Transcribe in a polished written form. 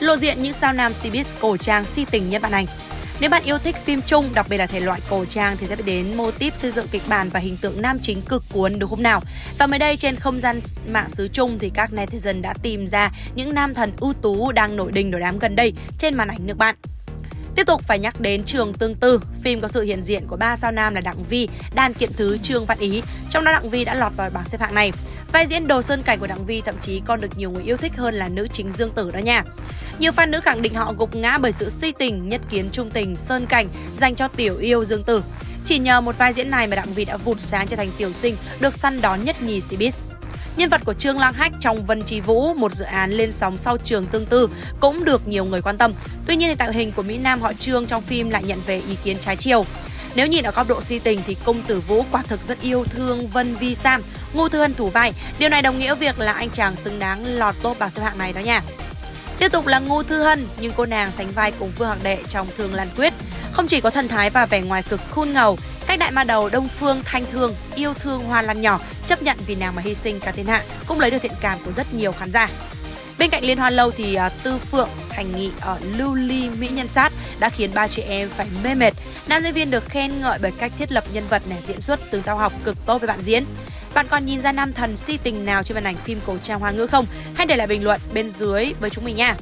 lộ diện những sao nam Cbiz cổ trang si tình nhất bạn anh. Nếu bạn yêu thích phim chung, đặc biệt là thể loại cổ trang thì sẽ biết đến mô típ xây dựng kịch bản và hình tượng nam chính cực cuốn đúng không nào. Và mới đây trên không gian mạng xứ Trung thì các netizen đã tìm ra những nam thần ưu tú đang nổi đình nổi đám gần đây trên màn ảnh nước bạn. Tiếp tục phải nhắc đến Trường Tương Tư, phim có sự hiện diện của ba sao nam là Đặng Vi, Đàn Kiệt Thứ, Trương Văn Ý, trong đó Đặng Vi đã lọt vào bảng xếp hạng này. Vai diễn đồ sơn cảnh của Đặng Vi thậm chí còn được nhiều người yêu thích hơn là nữ chính Dương Tử đó nha. Nhiều fan nữ khẳng định họ gục ngã bởi sự si tình, nhất kiến trung tình, sơn cảnh dành cho tiểu yêu Dương Tử. Chỉ nhờ một vai diễn này mà Đặng Vi đã vụt sáng trở thành tiểu sinh được săn đón nhất nhì Cbiz. Nhân vật của Trương Lang Hách trong Vân Chi Vũ, một dự án lên sóng sau Trường Tương Tư cũng được nhiều người quan tâm. Tuy nhiên thì tạo hình của mỹ nam họ Trương trong phim lại nhận về ý kiến trái chiều. Nếu nhìn ở góc độ si tình thì công tử Vũ quả thực rất yêu thương Vân Vi Sam, Ngô Thư Hân thủ vai. Điều này đồng nghĩa việc là anh chàng xứng đáng lọt top bảng xếp hạng này đó nha. Tiếp tục là Ngô Thư Hân, nhưng cô nàng sánh vai cùng Vương Hạc Đệ trong Thương Lan Quyết. Không chỉ có thần thái và vẻ ngoài cực khôn ngầu, cách đại ma đầu Đông Phương thanh thương, yêu thương hoa lan nhỏ, chấp nhận vì nàng mà hy sinh cả thiên hạ cũng lấy được thiện cảm của rất nhiều khán giả. Bên cạnh Liên Hoa Lâu thì Tư Phượng, Thành Nghị ở Lưu Ly mỹ nhân sát đã khiến ba chị em phải mê mệt. Nam diễn viên được khen ngợi bởi cách thiết lập nhân vật này, diễn xuất từ giao học cực tốt với bạn diễn. Bạn còn nhìn ra nam thần si tình nào trên màn ảnh phim cổ trang Hoa ngữ không? Hãy để lại bình luận bên dưới với chúng mình nha!